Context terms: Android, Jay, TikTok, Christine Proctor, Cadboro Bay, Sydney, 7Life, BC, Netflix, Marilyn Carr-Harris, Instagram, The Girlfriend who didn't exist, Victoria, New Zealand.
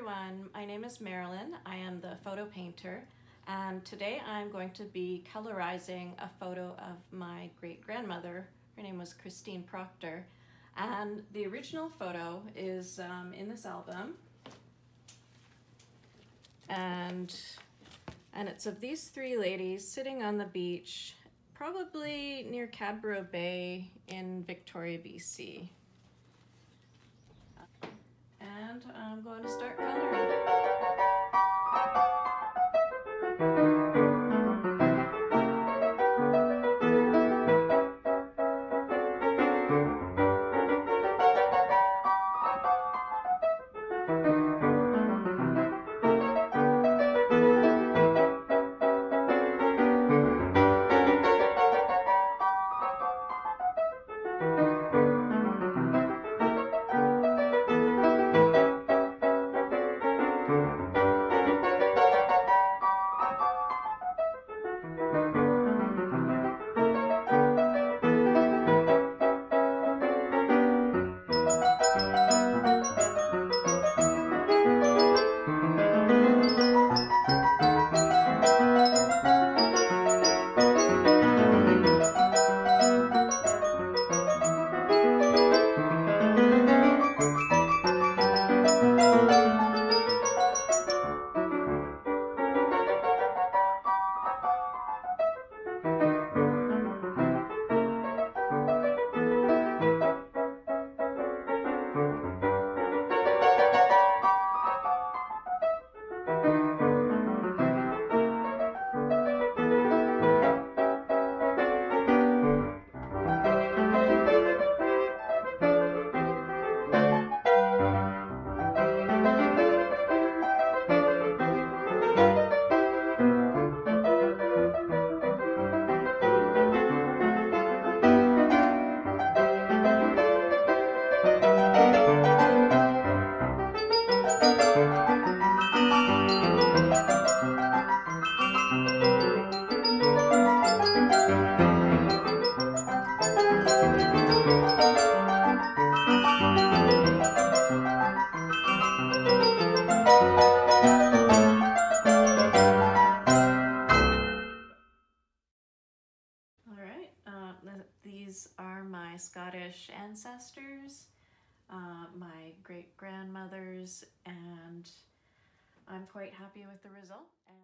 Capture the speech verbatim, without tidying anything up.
everyone, my name is Marilyn. I am the photo painter, and today I'm going to be colorizing a photo of my great-grandmother. Her name was Christine Proctor, and the original photo is um, in this album, and and it's of these three ladies sitting on the beach, probably near Cadboro Bay in Victoria, B C. And I'm going to start coloring. Are my Scottish ancestors, uh, my great-grandmothers, and I'm quite happy with the result. And